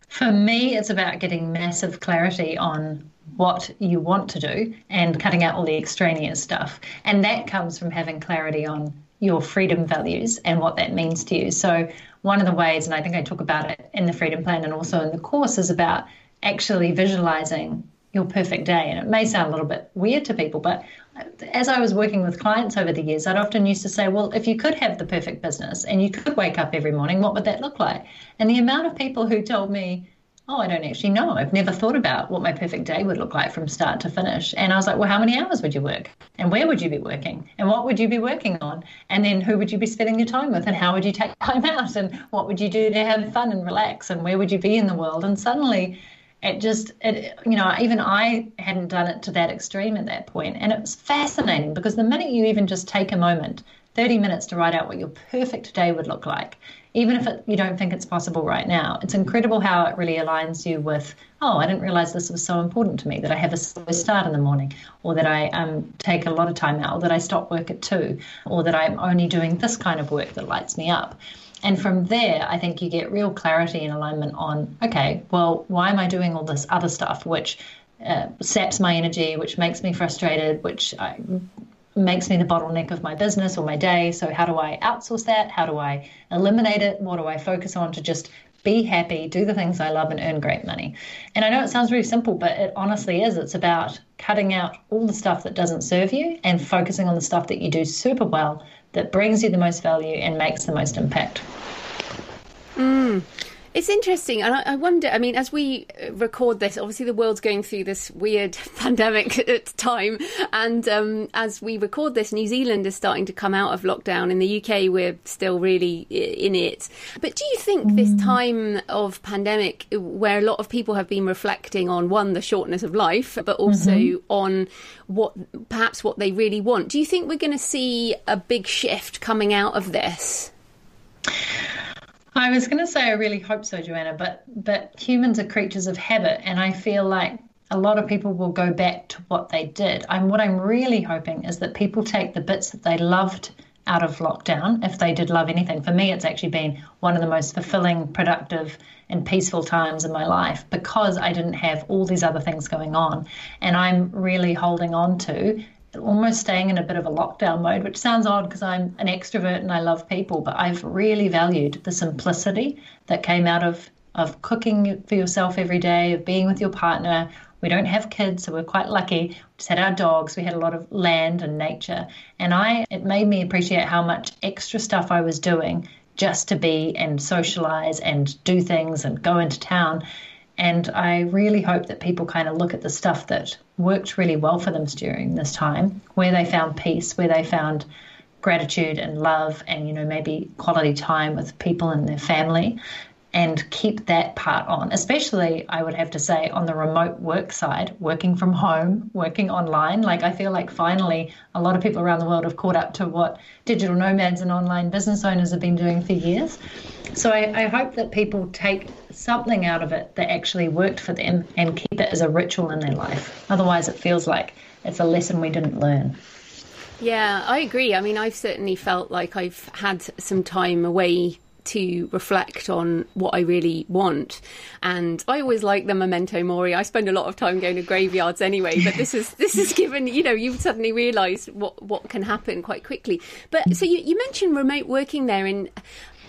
For me, it's about getting massive clarity on what you want to do and cutting out all the extraneous stuff. And that comes from having clarity on your freedom values and what that means to you. So one of the ways, and I think I talk about it in the Freedom Plan and also in the course, is about actually visualizing your perfect day. And it may sound a little bit weird to people, but as I was working with clients over the years, I'd often used to say, well, if you could have the perfect business and you could wake up every morning, what would that look like? And the amount of people who told me, oh, I don't actually know. I've never thought about what my perfect day would look like from start to finish. And I was like, well, how many hours would you work? And where would you be working? And what would you be working on? And then who would you be spending your time with? And how would you take time out? And what would you do to have fun and relax? And where would you be in the world? And suddenly it just, it, you know, even I hadn't done it to that extreme at that point. And it was fascinating because the minute you even just take a moment, thirty minutes to write out what your perfect day would look like, even if it, you don't think it's possible right now, it's incredible how it really aligns you with, oh, I didn't realize this was so important to me, that I have a slow start in the morning, or that I um, take a lot of time out, or that I stop work at two, or that I'm only doing this kind of work that lights me up. And from there, I think you get real clarity and alignment on, okay, well, why am I doing all this other stuff, which uh, saps my energy, which makes me frustrated, which I... makes me the bottleneck of my business or my day. So how do I outsource that? How do I eliminate it? What do I focus on to just be happy, do the things I love, and earn great money? And I know it sounds really simple, but it honestly is. It's about cutting out all the stuff that doesn't serve you and focusing on the stuff that you do super well, that brings you the most value and makes the most impact. Mm. It's interesting. And I wonder, I mean, as we record this, obviously the world's going through this weird pandemic time. And um, as we record this, New Zealand is starting to come out of lockdown. In the U K, we're still really in it. But do you think mm. this time of pandemic, where a lot of people have been reflecting on, one, the shortness of life, but also mm-hmm. on what perhaps what they really want, do you think we're going to see a big shift coming out of this? I was going to say I really hope so, Joanna, but but humans are creatures of habit, and I feel like a lot of people will go back to what they did. And what I'm really hoping is that people take the bits that they loved out of lockdown, if they did love anything. For me, it's actually been one of the most fulfilling, productive and peaceful times in my life because I didn't have all these other things going on. And I'm really holding on to almost staying in a bit of a lockdown mode, which sounds odd because I'm an extrovert and I love people, but I've really valued the simplicity that came out of, of cooking for yourself every day, of being with your partner. We don't have kids, so we're quite lucky. We just had our dogs. We had a lot of land and nature. And I it made me appreciate how much extra stuff I was doing just to be and socialize and do things and go into town. And I really hope that people kind of look at the stuff that worked really well for them during this time, where they found peace, where they found gratitude and love and, you know, maybe quality time with people and their family, and keep that part on. Especially, I would have to say, on the remote work side, working from home, working online. Like, I feel like finally a lot of people around the world have caught up to what digital nomads and online business owners have been doing for years. So I, I hope that people take something out of it that actually worked for them and keep it as a ritual in their life. Otherwise, it feels like it's a lesson we didn't learn. Yeah, I agree. I mean, I've certainly felt like I've had some time away to reflect on what I really want. And I always like the memento mori. I spend a lot of time going to graveyards anyway, but this is this is given, you know, you suddenly realise what, what can happen quite quickly. But so you, you mentioned remote working there, and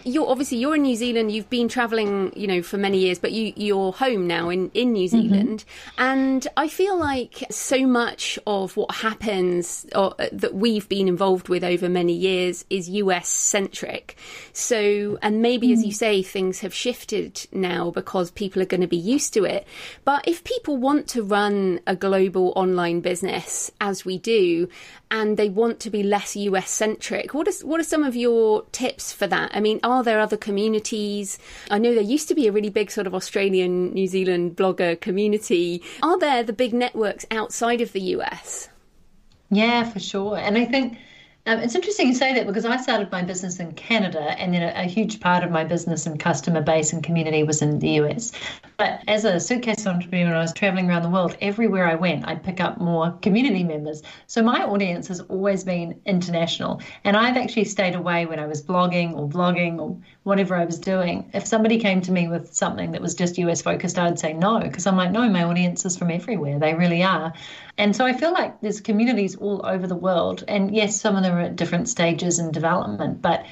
you're obviously you're in New Zealand, you've been travelling, you know, for many years, but you, you're home now in, in New Zealand. Mm-hmm. And I feel like so much of what happens or, uh, that we've been involved with over many years is U S centric. So, and maybe, mm. as you say, things have shifted now because people are going to be used to it. But if people want to run a global online business, as we do, and they want to be less U S centric, what is, what are some of your tips for that? I mean, are there other communities? I know there used to be a really big sort of Australian, New Zealand blogger community. Are there the big networks outside of the U S? Yeah, for sure. And I think um, it's interesting you say that, because I started my business in Canada, and then a, a huge part of my business and customer base and community was in the U S. But as a suitcase entrepreneur, when I was traveling around the world, everywhere I went, I'd pick up more community members. So my audience has always been international. And I've actually stayed away when I was blogging or vlogging or whatever I was doing. If somebody came to me with something that was just U S focused, I'd say no, because I'm like, no, my audience is from everywhere. They really are. And so I feel like there's communities all over the world. And yes, some of them are at different stages in development, but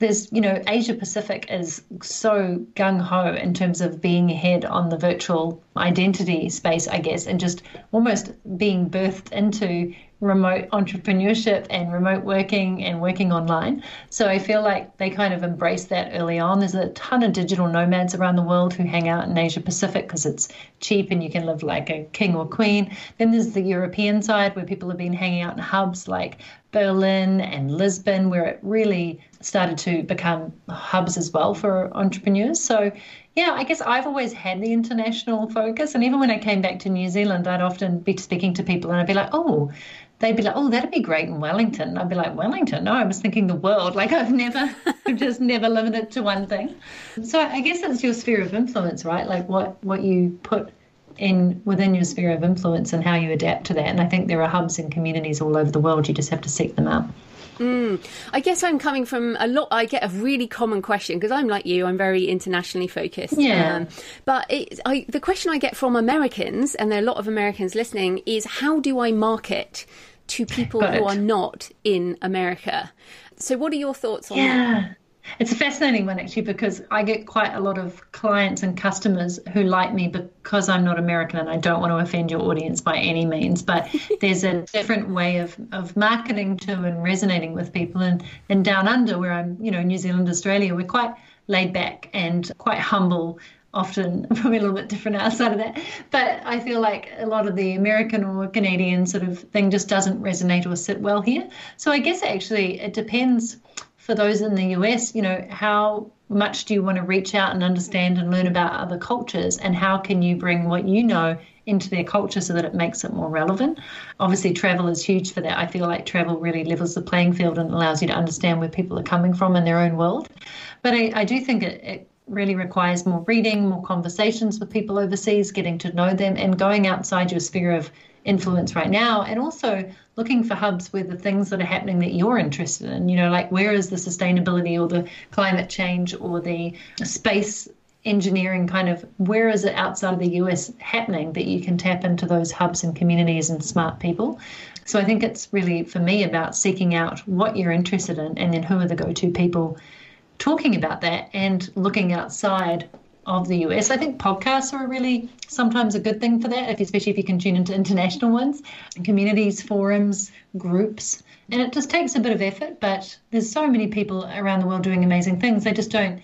there's, you know, Asia Pacific is so gung-ho in terms of being ahead on the virtual identity space, I guess, and just almost being birthed into remote entrepreneurship and remote working and working online. So I feel like they kind of embraced that early on. There's a ton of digital nomads around the world who hang out in Asia Pacific because it's cheap and you can live like a king or queen. Then there's the European side where people have been hanging out in hubs like Berlin and Lisbon, where it really started to become hubs as well for entrepreneurs. So yeah, I guess I've always had the international focus. And even when I came back to New Zealand, I'd often be speaking to people and I'd be like, oh, they'd be like, oh, that'd be great in Wellington. And I'd be like, Wellington? No, I was thinking the world. Like I've never, I've just never limited to one thing. So I guess that's your sphere of influence, right? Like what, what you put in within your sphere of influence and how you adapt to that. And I think there are hubs and communities all over the world. You just have to seek them out. Mm. I guess I'm coming from a lot. I get a really common question because I'm like you. I'm very internationally focused. Yeah. Um, but it, I, the question I get from Americans, and there are a lot of Americans listening, is how do I market to people Got who it. Are not in America? So what are your thoughts on yeah. that? It's a fascinating one, actually, because I get quite a lot of clients and customers who like me because I'm not American, and I don't want to offend your audience by any means. But there's a different way of, of marketing to and resonating with people. And, and down under where I'm, you know, New Zealand, Australia, we're quite laid back and quite humble, often probably a little bit different outside of that. But I feel like a lot of the American or Canadian sort of thing just doesn't resonate or sit well here. So I guess actually it depends. For those in the U S, you know, how much do you want to reach out and understand and learn about other cultures, and how can you bring what you know into their culture so that it makes it more relevant? Obviously, travel is huge for that. I feel like travel really levels the playing field and allows you to understand where people are coming from in their own world. But I, I do think it, it really requires more reading, more conversations with people overseas, getting to know them and going outside your sphere of influence right now, and also looking for hubs where the things that are happening that you're interested in, you know, like where is the sustainability or the climate change or the space engineering kind of, where is it outside of the U S happening that you can tap into those hubs and communities and smart people. So I think it's really, for me, about seeking out what you're interested in and then who are the go-to people talking about that and looking outside of the U S. I think podcasts are really sometimes a good thing for that, if, especially if you can tune into international ones, communities, forums, groups. And it just takes a bit of effort, but there's so many people around the world doing amazing things. They just don't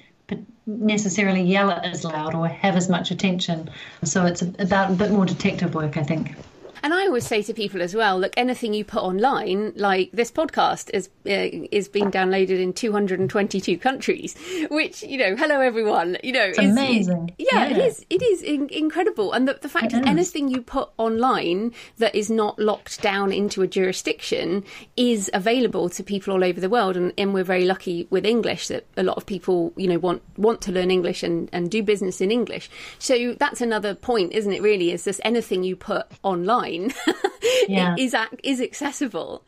necessarily yell as loud or have as much attention. So it's about a bit more detective work, I think. And I always say to people as well, look, anything you put online, like this podcast, is uh, is being downloaded in two hundred twenty-two countries, which, you know, hello, everyone, you know, it's is, amazing. Yeah, yeah, it is. It is in- incredible. And the, the fact that anything you put online that is not locked down into a jurisdiction is available to people all over the world. And, and we're very lucky with English that a lot of people, you know, want want to learn English and, and do business in English. So that's another point, isn't it, really, is this anything you put online yeah. is is accessible.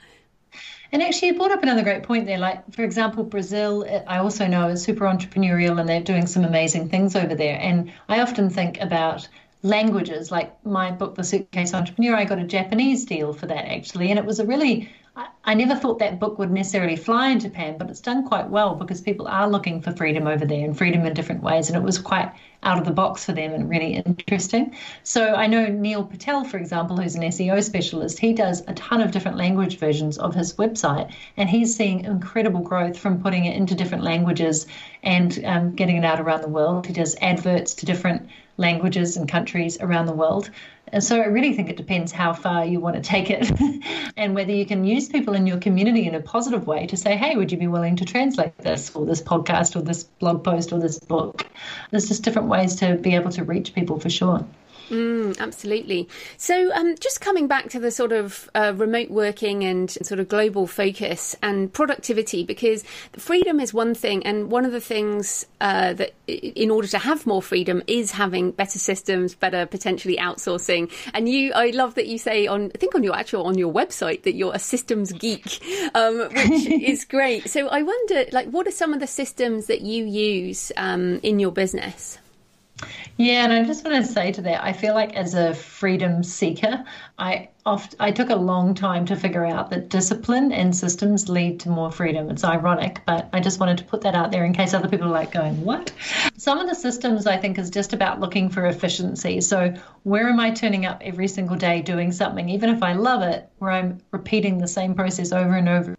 And actually, you brought up another great point there. Like, for example, Brazil, I also know is super entrepreneurial and they're doing some amazing things over there. And I often think about languages, like my book, The Suitcase Entrepreneur, I got a Japanese deal for that, actually. And it was a really, I, I never thought that book would necessarily fly in Japan, but it's done quite well because people are looking for freedom over there and freedom in different ways. And it was quite out of the box for them and really interesting. So I know Neil Patel, for example, who's an S E O specialist, he does a ton of different language versions of his website, and he's seeing incredible growth from putting it into different languages and um, getting it out around the world. He does adverts to different languages and countries around the world. And so I really think it depends how far you want to take it and whether you can use people in your community in a positive way to say, hey, would you be willing to translate this or this podcast or this blog post or this book? There's just different ways to be able to reach people for sure. Mm, absolutely. So um, just coming back to the sort of uh, remote working and sort of global focus and productivity, because freedom is one thing. And one of the things uh, that in order to have more freedom is having better systems, better potentially outsourcing. And you, I love that you say on, I think on your actual, on your website that you're a systems geek, um, which is great. So I wonder, like, what are some of the systems that you use um, in your business? Yeah, and I just want to say to that, I feel like as a freedom seeker, I oft, I took a long time to figure out that discipline and systems lead to more freedom. It's ironic, but I just wanted to put that out there in case other people are like going, what? Some of the systems, I think, is just about looking for efficiency. So where am I turning up every single day doing something, even if I love it, where I'm repeating the same process over and over?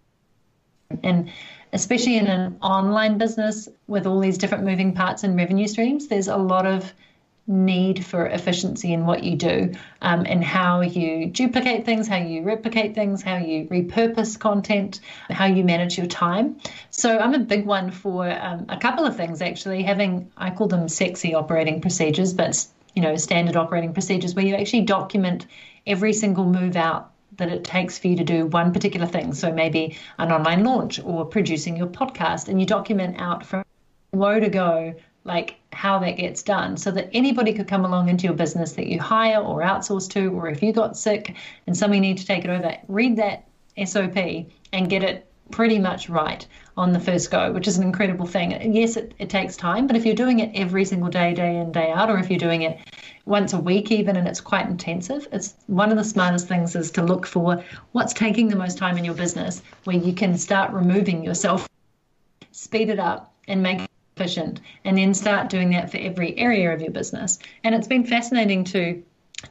And especially in an online business with all these different moving parts and revenue streams, there's a lot of need for efficiency in what you do, um, and how you duplicate things, how you replicate things, how you repurpose content, how you manage your time. So I'm a big one for um, a couple of things, actually, having, I call them sexy operating procedures, but, you know, standard operating procedures where you actually document every single move out that it takes for you to do one particular thing. So maybe an online launch or producing your podcast, and you document out from woe to go, like how that gets done, so that anybody could come along into your business that you hire or outsource to, or if you got sick and somebody needed to take it over, read that S O P and get it pretty much right on the first go, which is an incredible thing. Yes, it, it takes time, but if you're doing it every single day, day in, day out, or if you're doing it once a week even, and it's quite intensive, it's one of the smartest things is to look for what's taking the most time in your business, where you can start removing yourself, speed it up and make it efficient, and then start doing that for every area of your business. And it's been fascinating to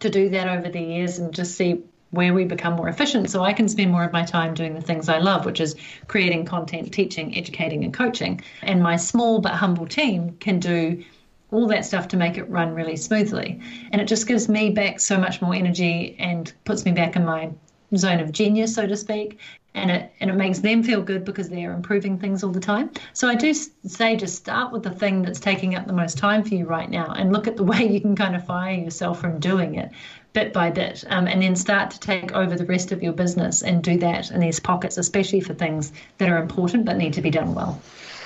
to do that over the years and just see where we become more efficient, so I can spend more of my time doing the things I love, which is creating content, teaching, educating, and coaching. And my small but humble team can do all that stuff to make it run really smoothly. And it just gives me back so much more energy and puts me back in my zone of genius, so to speak. And it, and it makes them feel good because they're improving things all the time. So I do say just start with the thing that's taking up the most time for you right now and look at the way you can kind of fire yourself from doing it bit by bit, um, and then start to take over the rest of your business and do that in these pockets, especially for things that are important but need to be done well.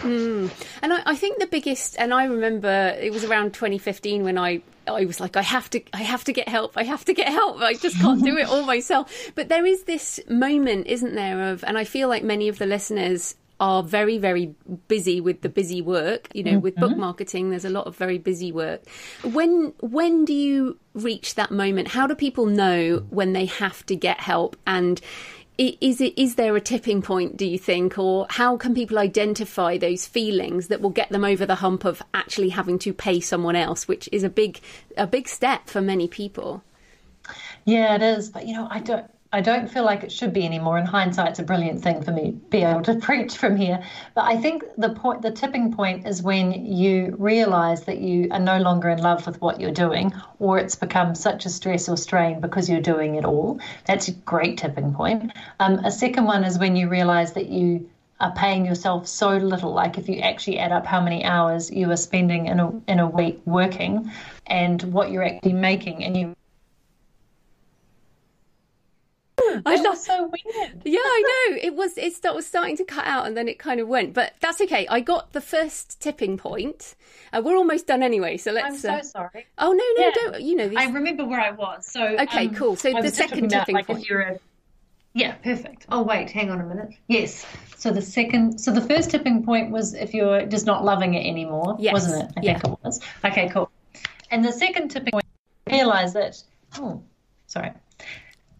Mm. And I, I think the biggest, and I remember it was around twenty fifteen when I I was like, I have to, I have to get help. I have to get help. I just can't do it all myself. But there is this moment, isn't there, of, and I feel like many of the listeners are very, very busy with the busy work, you know, mm-hmm. with book marketing, there's a lot of very busy work. When, when do you reach that moment? How do people know when they have to get help? And is it, is there a tipping point, do you think, or how can people identify those feelings that will get them over the hump of actually having to pay someone else, which is a big, a big step for many people? Yeah, it is. But, you know, I don't, I don't feel like it should be anymore. In hindsight, it's a brilliant thing for me to be able to preach from here. But I think the point, the tipping point is when you realize that you are no longer in love with what you're doing, or it's become such a stress or strain because you're doing it all. That's a great tipping point. Um, a second one is when you realize that you are paying yourself so little. Like if you actually add up how many hours you are spending in a, in a week working and what you're actually making, and you I love so weird. Yeah, I know. It was it was starting to cut out and then it kind of went. But that's okay. I got the first tipping point. Uh, we're almost done anyway, so let's I'm so uh... sorry. Oh no, no, yeah. don't you know these... I remember where I was. So okay, um, cool. So I the second about, tipping like, point. If you're a... Yeah, perfect. Oh wait, hang on a minute. Yes. So the second so the first tipping point was if you're just not loving it anymore, yes. wasn't it? I yeah. think it was. Okay, cool. And the second tipping point, realize that oh, sorry.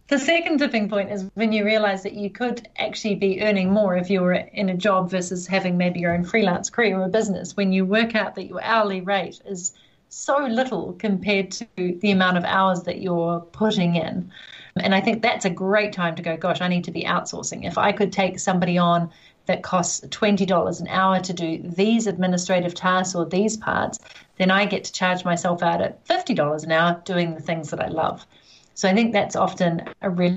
The second tipping point is when you realize that you could actually be earning more if you were in a job versus having maybe your own freelance career or a business, when you work out that your hourly rate is so little compared to the amount of hours that you're putting in. And I think that's a great time to go, gosh, I need to be outsourcing. If I could take somebody on that costs twenty dollars an hour to do these administrative tasks or these parts, then I get to charge myself out at fifty dollars an hour doing the things that I love. So I think that's often a really,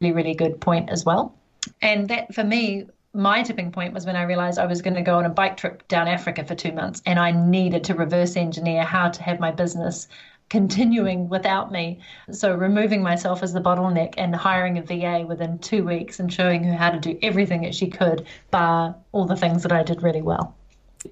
really good point as well. And that, for me, my tipping point was when I realized I was going to go on a bike trip down Africa for two months and I needed to reverse engineer how to have my business continuing without me. So removing myself as the bottleneck and hiring a V A within two weeks and showing her how to do everything that she could, bar all the things that I did really well.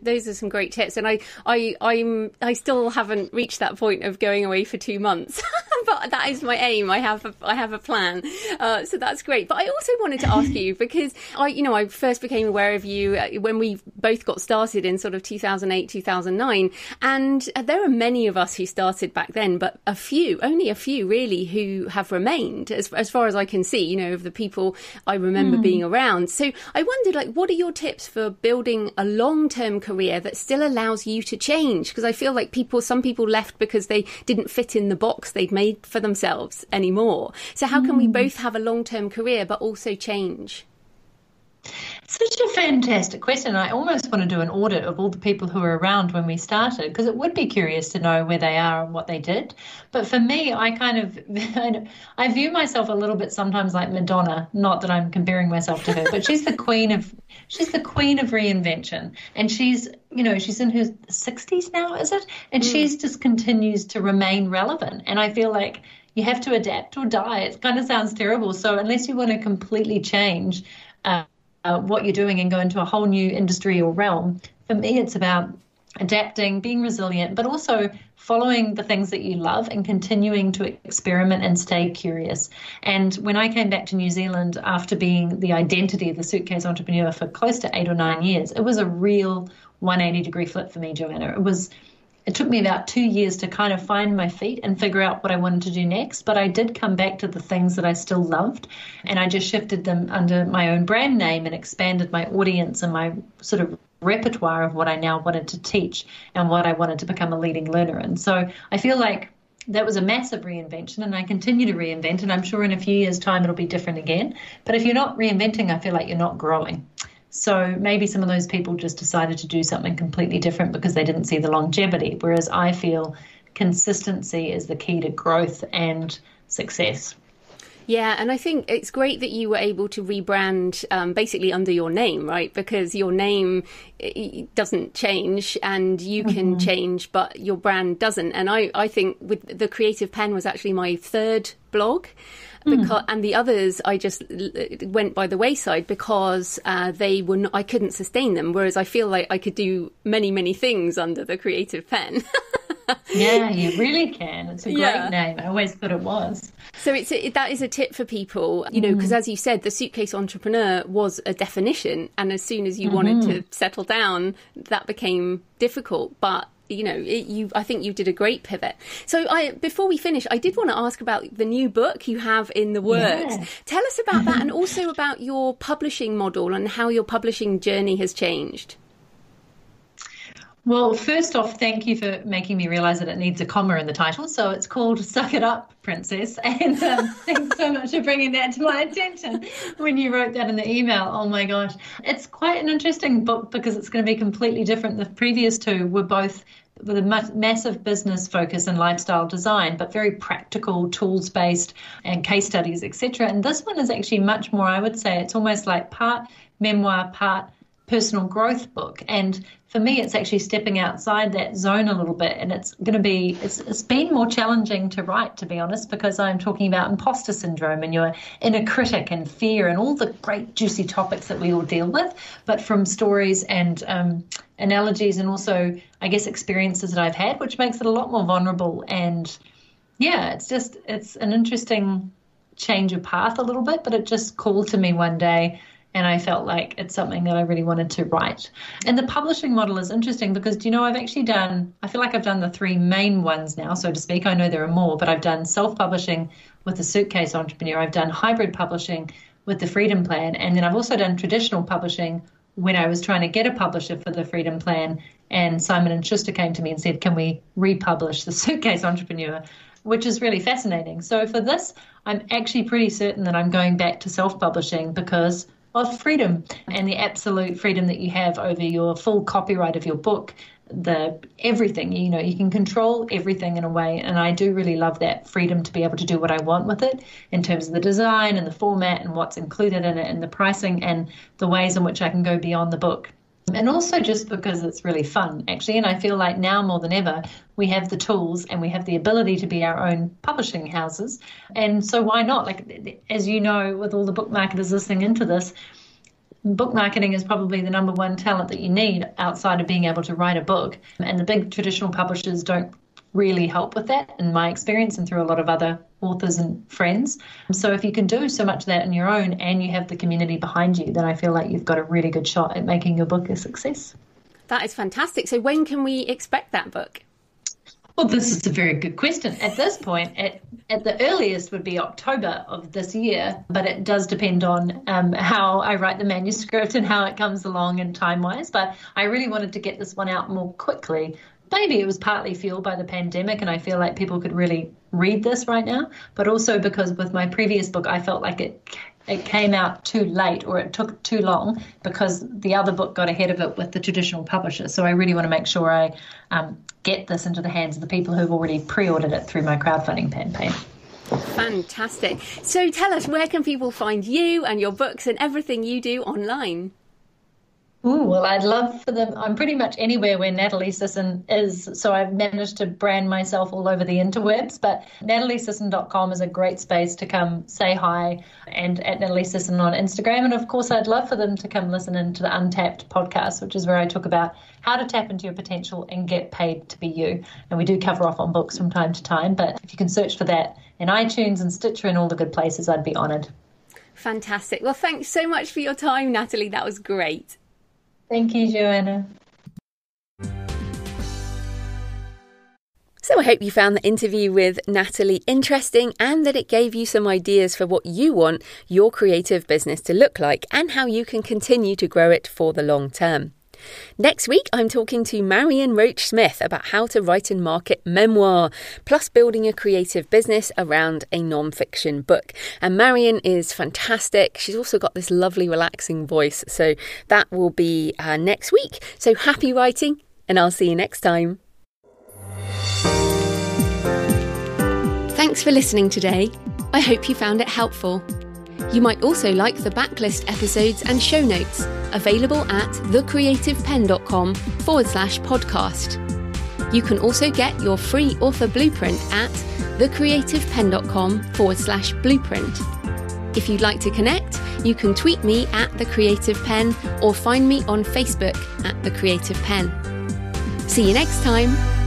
Those are some great tips, and I, I, I'm, I still haven't reached that point of going away for two months, but that is my aim. I have, a, I have a plan, uh, so that's great. But I also wanted to ask you, because I, you know, I first became aware of you when we both got started in sort of two thousand eight, two thousand nine, and there are many of us who started back then, but a few, only a few, really, who have remained, as as far as I can see. You know, of the people I remember mm. being around. So I wondered, like, what are your tips for building a long-term career that still allows you to change? Because I feel like people, some people left because they didn't fit in the box they'd made for themselves anymore. So how can mm. we both have a long-term career but also change? Such a fantastic question. I almost want to do an audit of all the people who were around when we started, because it would be curious to know where they are and what they did. But for me, I kind of, I view myself a little bit sometimes like Madonna, not that I'm comparing myself to her, but she's the queen of, she's the queen of reinvention. And she's, you know, she's in her sixties now, is it? And mm. she's just continues to remain relevant. And I feel like you have to adapt or die. It kind of sounds terrible. So unless you want to completely change, uh, Uh, what you're doing and go into a whole new industry or realm. For me, it's about adapting, being resilient, but also following the things that you love and continuing to experiment and stay curious. And when I came back to New Zealand after being the identity of the Suitcase Entrepreneur for close to eight or nine years, it was a real one eighty degree flip for me, Joanna. It was, it took me about two years to kind of find my feet and figure out what I wanted to do next. But I did come back to the things that I still loved, and I just shifted them under my own brand name and expanded my audience and my sort of repertoire of what I now wanted to teach and what I wanted to become a leading learner in. So I feel like that was a massive reinvention, and I continue to reinvent, and I'm sure in a few years' time it'll be different again. But if you're not reinventing, I feel like you're not growing. So maybe some of those people just decided to do something completely different because they didn't see the longevity, whereas I feel consistency is the key to growth and success. Yeah, and I think it's great that you were able to rebrand um, basically under your name, right? Because your name it doesn't change, and you can mm-hmm. change, but your brand doesn't. And I, I think with the Creative Pen was actually my third blog. Because, and the others, I just went by the wayside because uh, they were not, I couldn't sustain them, whereas I feel like I could do many, many things under the Creative Pen. Yeah, you really can. It's a great yeah. name. I always thought it was. So it's a, that is a tip for people, you know, because mm. as you said, the Suitcase Entrepreneur was a definition. And as soon as you mm-hmm. wanted to settle down, that became difficult. But you know, it, you. I think you did a great pivot. So I, before we finish, I did want to ask about the new book you have in the works. Yeah. Tell us about that, and also about your publishing model and how your publishing journey has changed. Well, first off, thank you for making me realise that it needs a comma in the title. So it's called Suck It Up, Princess. And um, thanks so much for bringing that to my attention when you wrote that in the email. Oh, my gosh. It's quite an interesting book because it's going to be completely different. The previous two were both with a ma- massive business focus and lifestyle design, but very practical, tools-based and case studies, et cetera. And this one is actually much more, I would say, it's almost like part memoir, part personal growth book. And for me, it's actually stepping outside that zone a little bit. And it's going to be, it's, it's been more challenging to write, to be honest, because I'm talking about imposter syndrome and your inner critic and fear and all the great juicy topics that we all deal with, but from stories and um, analogies and also, I guess, experiences that I've had, which makes it a lot more vulnerable. And yeah, it's just, it's an interesting change of path a little bit, but it just called to me one day. And I felt like it's something that I really wanted to write. And the publishing model is interesting because, do you know, I've actually done, I feel like I've done the three main ones now, so to speak. I know there are more, but I've done self-publishing with the Suitcase Entrepreneur. I've done hybrid publishing with the Freedom Plan. And then I've also done traditional publishing when I was trying to get a publisher for the Freedom Plan. And Simon and Schuster came to me and said, can we republish the Suitcase Entrepreneur? Which is really fascinating. So for this, I'm actually pretty certain that I'm going back to self-publishing because of freedom and the absolute freedom that you have over your full copyright of your book, the everything, you know, you can control everything in a way. And I do really love that freedom to be able to do what I want with it in terms of the design and the format and what's included in it and the pricing and the ways in which I can go beyond the book. And also just because it's really fun, actually. And I feel like now more than ever, we have the tools and we have the ability to be our own publishing houses. And so why not? Like, as you know, with all the book marketers listening into this, book marketing is probably the number one talent that you need outside of being able to write a book. And the big traditional publishers don't really help with that, in my experience, and through a lot of other authors and friends. So if you can do so much of that on your own and you have the community behind you, then I feel like you've got a really good shot at making your book a success. That is fantastic. So when can we expect that book? Well, this is a very good question. At this point, at, at the earliest would be October of this year, but it does depend on um, how I write the manuscript and how it comes along and time-wise. But I really wanted to get this one out more quickly. Maybe it was partly fueled by the pandemic, and I feel like people could really read this right now, but also because with my previous book, I felt like it it came out too late, or it took too long because the other book got ahead of it with the traditional publisher. So I really want to make sure I um, get this into the hands of the people who've already pre-ordered it through my crowdfunding campaign. Fantastic. So tell us, where can people find you and your books and everything you do online? Ooh, well, I'd love for them. I'm pretty much anywhere where Natalie Sisson is, so I've managed to brand myself all over the interwebs, but natalie sisson dot com is a great space to come say hi, and at Natalie Sisson on Instagram. And of course, I'd love for them to come listen into the Untapped podcast, which is where I talk about how to tap into your potential and get paid to be you. And we do cover off on books from time to time, but if you can search for that in iTunes and Stitcher and all the good places, I'd be honoured. Fantastic. Well, thanks so much for your time, Natalie. That was great. Thank you, Joanna. So I hope you found the interview with Natalie interesting, and that it gave you some ideas for what you want your creative business to look like and how you can continue to grow it for the long term. Next week, I'm talking to Marion Roach-Smith about how to write and market memoir, plus building a creative business around a non-fiction book. And Marion is fantastic. She's also got this lovely, relaxing voice. So that will be uh, next week. So happy writing, and I'll see you next time. Thanks for listening today. I hope you found it helpful. You might also like the backlist episodes and show notes, available at thecreativepen.com forward slash podcast. You can also get your free author blueprint at thecreativepen.com forward slash blueprint. If you'd like to connect, you can tweet me at The Creative Pen or find me on Facebook at The Creative Pen. See you next time.